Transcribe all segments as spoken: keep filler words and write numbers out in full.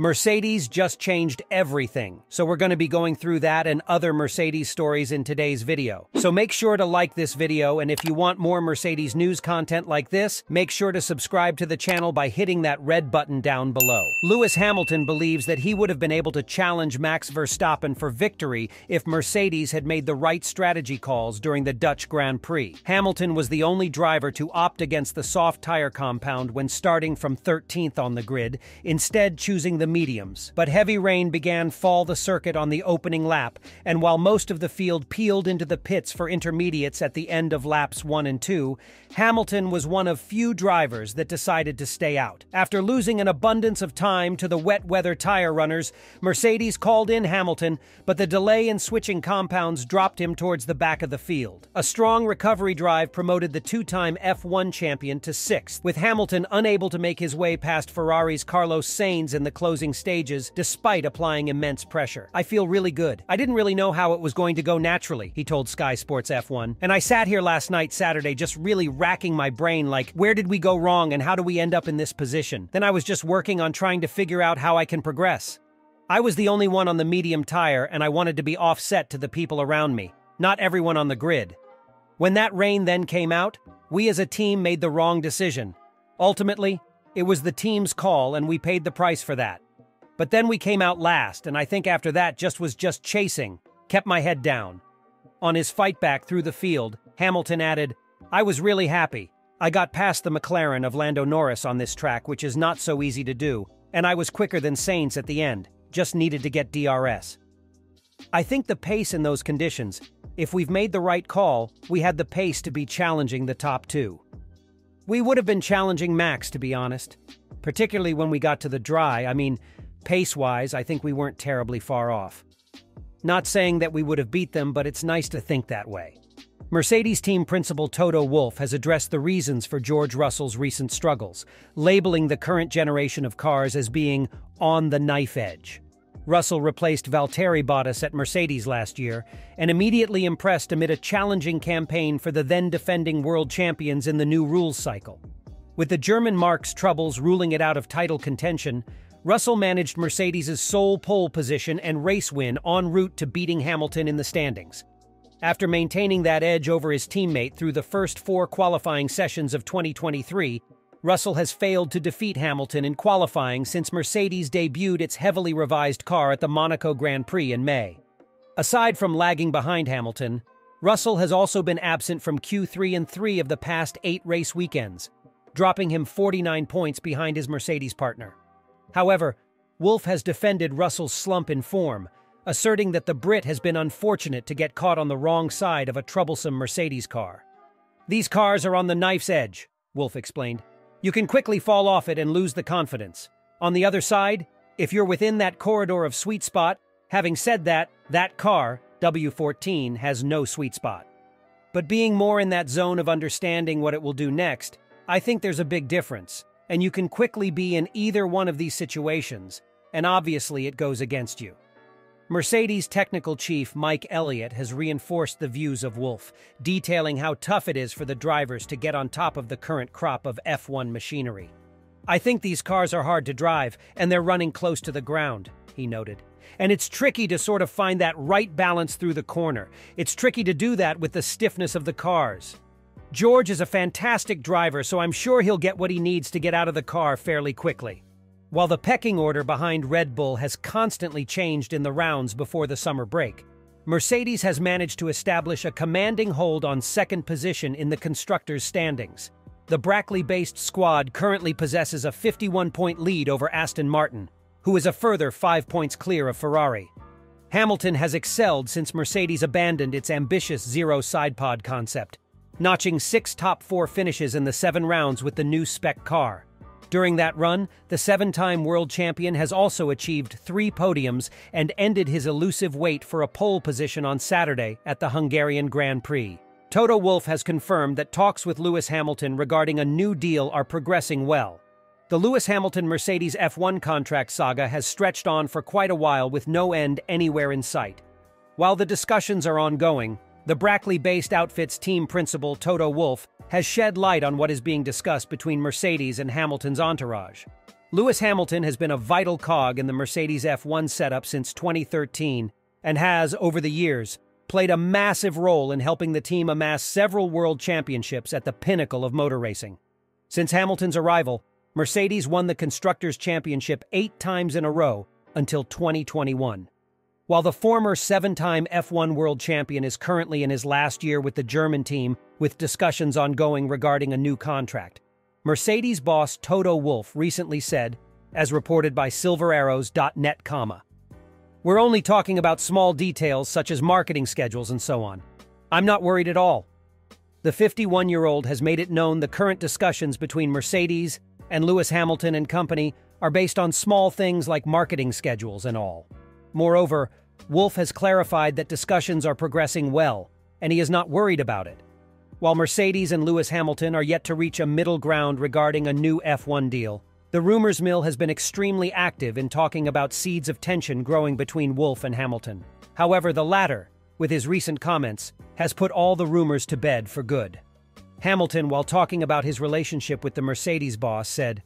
Mercedes just changed everything, so we're going to be going through that and other Mercedes stories in today's video. So make sure to like this video, and if you want more Mercedes news content like this, make sure to subscribe to the channel by hitting that red button down below. Lewis Hamilton believes that he would have been able to challenge Max Verstappen for victory if Mercedes had made the right strategy calls during the Dutch Grand Prix. Hamilton was the only driver to opt against the soft tire compound when starting from thirteenth on the grid, instead choosing the mediums. But heavy rain began fall the circuit on the opening lap, and while most of the field peeled into the pits for intermediates at the end of laps one and two, Hamilton was one of few drivers that decided to stay out. After losing an abundance of time to the wet weather tire runners, Mercedes called in Hamilton, but the delay in switching compounds dropped him towards the back of the field. A strong recovery drive promoted the two-time F one champion to sixth, with Hamilton unable to make his way past Ferrari's Carlos Sainz in the closing stages despite applying immense pressure. "I feel really good. I didn't really know how it was going to go naturally," he told Sky Sports F one. "And I sat here last night, Saturday, just really racking my brain like, where did we go wrong and how do we end up in this position? Then I was just working on trying to figure out how I can progress. I was the only one on the medium tire and I wanted to be offset to the people around me, not everyone on the grid. When that rain then came out, we as a team made the wrong decision. Ultimately, it was the team's call and we paid the price for that. But then we came out last, and I think after that just was just chasing, kept my head down." On his fight back through the field, Hamilton added, "I was really happy. I got past the McLaren of Lando Norris on this track, which is not so easy to do, and I was quicker than Sainz at the end, just needed to get D R S. I think the pace in those conditions, if we've made the right call, we had the pace to be challenging the top two. We would have been challenging Max, to be honest, particularly when we got to the dry. I mean, pace-wise, I think we weren't terribly far off. Not saying that we would have beat them, but it's nice to think that way." Mercedes team principal Toto Wolff has addressed the reasons for George Russell's recent struggles, labeling the current generation of cars as being on the knife edge. Russell replaced Valtteri Bottas at Mercedes last year and immediately impressed amid a challenging campaign for the then-defending world champions in the new rules cycle. With the German Mark's troubles ruling it out of title contention, Russell managed Mercedes' sole pole position and race win en route to beating Hamilton in the standings. After maintaining that edge over his teammate through the first four qualifying sessions of twenty twenty-three, Russell has failed to defeat Hamilton in qualifying since Mercedes debuted its heavily revised car at the Monaco Grand Prix in May. Aside from lagging behind Hamilton, Russell has also been absent from Q three and three of the past eight race weekends, dropping him forty-nine points behind his Mercedes partner. However, Wolff has defended Russell's slump in form, asserting that the Brit has been unfortunate to get caught on the wrong side of a troublesome Mercedes car. "These cars are on the knife's edge," Wolff explained. "You can quickly fall off it and lose the confidence. On the other side, if you're within that corridor of sweet spot, having said that, that car, W fourteen, has no sweet spot. But being more in that zone of understanding what it will do next, I think there's a big difference. And you can quickly be in either one of these situations, and obviously it goes against you." Mercedes technical chief Mike Elliott has reinforced the views of Wolff, detailing how tough it is for the drivers to get on top of the current crop of F one machinery. "I think these cars are hard to drive, and they're running close to the ground," he noted. "And it's tricky to sort of find that right balance through the corner. It's tricky to do that with the stiffness of the cars. George is a fantastic driver, so I'm sure he'll get what he needs to get out of the car fairly quickly." While the pecking order behind Red Bull has constantly changed in the rounds before the summer break, Mercedes has managed to establish a commanding hold on second position in the constructors' standings. The Brackley-based squad currently possesses a fifty-one point lead over Aston Martin, who is a further five points clear of Ferrari. Hamilton has excelled since Mercedes abandoned its ambitious zero sidepod concept, notching six top four finishes in the seven rounds with the new spec car. During that run, the seven-time world champion has also achieved three podiums and ended his elusive wait for a pole position on Saturday at the Hungarian Grand Prix. Toto Wolff has confirmed that talks with Lewis Hamilton regarding a new deal are progressing well. The Lewis Hamilton Mercedes F one contract saga has stretched on for quite a while with no end anywhere in sight. While the discussions are ongoing, the Brackley-based outfit's team principal Toto Wolff has shed light on what is being discussed between Mercedes and Hamilton's entourage. Lewis Hamilton has been a vital cog in the Mercedes F one setup since twenty thirteen and has, over the years, played a massive role in helping the team amass several world championships at the pinnacle of motor racing. Since Hamilton's arrival, Mercedes won the Constructors' Championship eight times in a row until twenty twenty-one. While the former seven-time F one world champion is currently in his last year with the German team, with discussions ongoing regarding a new contract, Mercedes boss Toto Wolff recently said, as reported by Silver Arrows dot net, "We're only talking about small details such as marketing schedules and so on. I'm not worried at all." The fifty-one-year-old has made it known the current discussions between Mercedes and Lewis Hamilton and company are based on small things like marketing schedules and all. Moreover, Wolff has clarified that discussions are progressing well, and he is not worried about it. While Mercedes and Lewis Hamilton are yet to reach a middle ground regarding a new F one deal, the rumors mill has been extremely active in talking about seeds of tension growing between Wolff and Hamilton. However, the latter, with his recent comments, has put all the rumors to bed for good. Hamilton, while talking about his relationship with the Mercedes boss, said,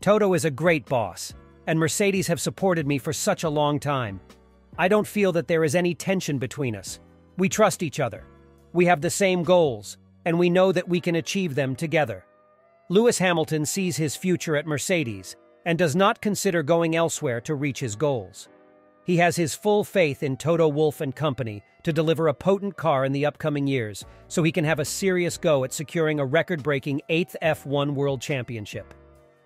"Toto is a great boss, and Mercedes have supported me for such a long time. I don't feel that there is any tension between us. We trust each other. We have the same goals, and we know that we can achieve them together." Lewis Hamilton sees his future at Mercedes and does not consider going elsewhere to reach his goals. He has his full faith in Toto Wolff and company to deliver a potent car in the upcoming years so he can have a serious go at securing a record-breaking eighth F one World Championship.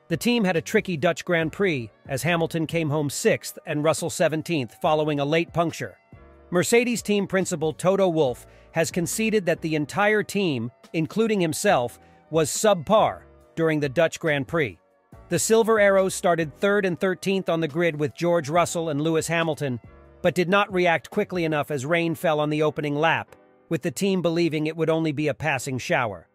The team had a tricky Dutch Grand Prix as Hamilton came home sixth and Russell seventeenth following a late puncture. Mercedes team principal Toto Wolff has conceded that the entire team, including himself, was subpar during the Dutch Grand Prix. The Silver Arrows started third and thirteenth on the grid with George Russell and Lewis Hamilton, but did not react quickly enough as rain fell on the opening lap, with the team believing it would only be a passing shower.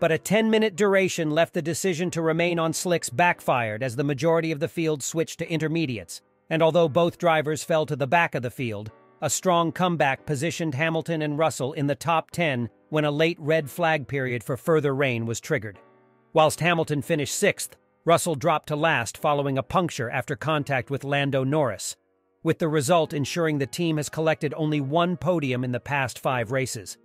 But a ten-minute duration left the decision to remain on slicks backfired as the majority of the field switched to intermediates, and although both drivers fell to the back of the field, a strong comeback positioned Hamilton and Russell in the top ten when a late red flag period for further rain was triggered. Whilst Hamilton finished sixth, Russell dropped to last following a puncture after contact with Lando Norris, with the result ensuring the team has collected only one podium in the past five races.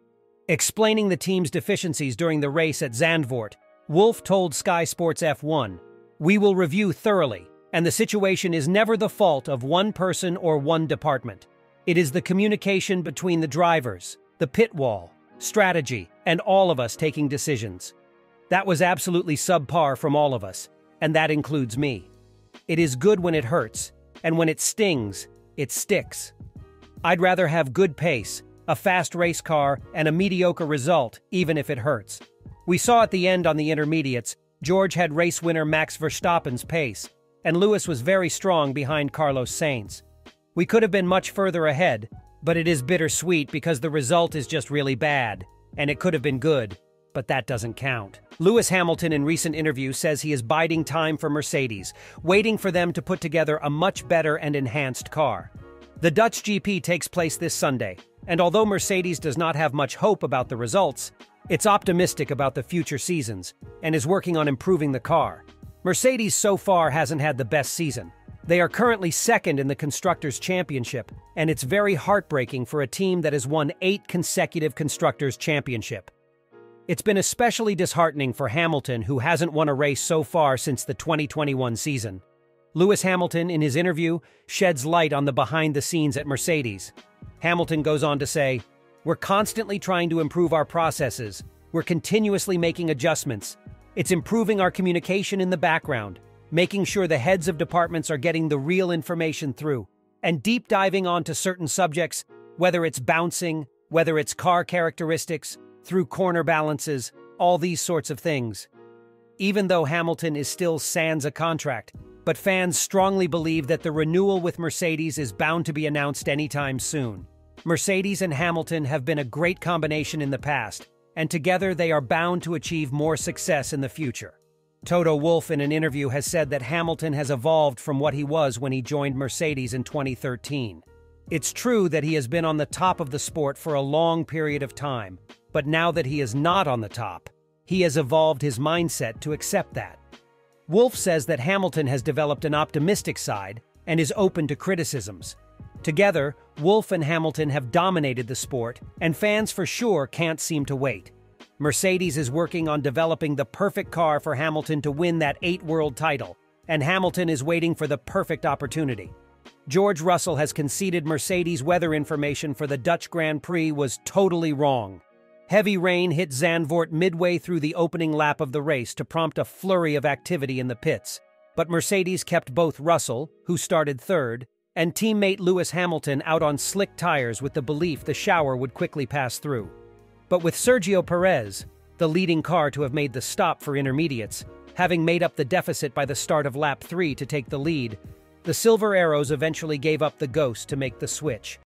Explaining the team's deficiencies during the race at Zandvoort, Wolff told Sky Sports F one, "We will review thoroughly, and the situation is never the fault of one person or one department. It is the communication between the drivers, the pit wall, strategy, and all of us taking decisions. That was absolutely subpar from all of us, and that includes me. It is good when it hurts, and when it stings, it sticks. I'd rather have good pace, a fast race car, and a mediocre result, even if it hurts." We saw at the end on the intermediates, George had race winner Max Verstappen's pace, and Lewis was very strong behind Carlos Sainz. "We could have been much further ahead, but it is bittersweet because the result is just really bad, and it could have been good, but that doesn't count." Lewis Hamilton in recent interview says he is biding time for Mercedes, waiting for them to put together a much better and enhanced car. The Dutch G P takes place this Sunday, and although Mercedes does not have much hope about the results, it's optimistic about the future seasons and is working on improving the car. Mercedes so far hasn't had the best season. They are currently second in the Constructors' Championship, and it's very heartbreaking for a team that has won eight consecutive Constructors' Championship. It's been especially disheartening for Hamilton, who hasn't won a race so far since the twenty twenty-one season. Lewis Hamilton, in his interview, sheds light on the behind-the-scenes at Mercedes. Hamilton goes on to say, "We're constantly trying to improve our processes. We're continuously making adjustments. It's improving our communication in the background, making sure the heads of departments are getting the real information through, and deep diving onto certain subjects, whether it's bouncing, whether it's car characteristics, through corner balances, all these sorts of things." Even though Hamilton is still sans a contract, but fans strongly believe that the renewal with Mercedes is bound to be announced anytime soon. Mercedes and Hamilton have been a great combination in the past, and together they are bound to achieve more success in the future. Toto Wolff in an interview has said that Hamilton has evolved from what he was when he joined Mercedes in twenty thirteen. "It's true that he has been on the top of the sport for a long period of time, but now that he is not on the top, he has evolved his mindset to accept that." Wolff says that Hamilton has developed an optimistic side and is open to criticisms. Together, Wolff and Hamilton have dominated the sport, and fans for sure can't seem to wait. Mercedes is working on developing the perfect car for Hamilton to win that eighth world title, and Hamilton is waiting for the perfect opportunity. George Russell has conceded Mercedes' weather information for the Dutch Grand Prix was totally wrong. Heavy rain hit Zandvoort midway through the opening lap of the race to prompt a flurry of activity in the pits, but Mercedes kept both Russell, who started third, and teammate Lewis Hamilton out on slick tires with the belief the shower would quickly pass through. But with Sergio Perez, the leading car to have made the stop for intermediates, having made up the deficit by the start of lap three to take the lead, the Silver Arrows eventually gave up the ghost to make the switch.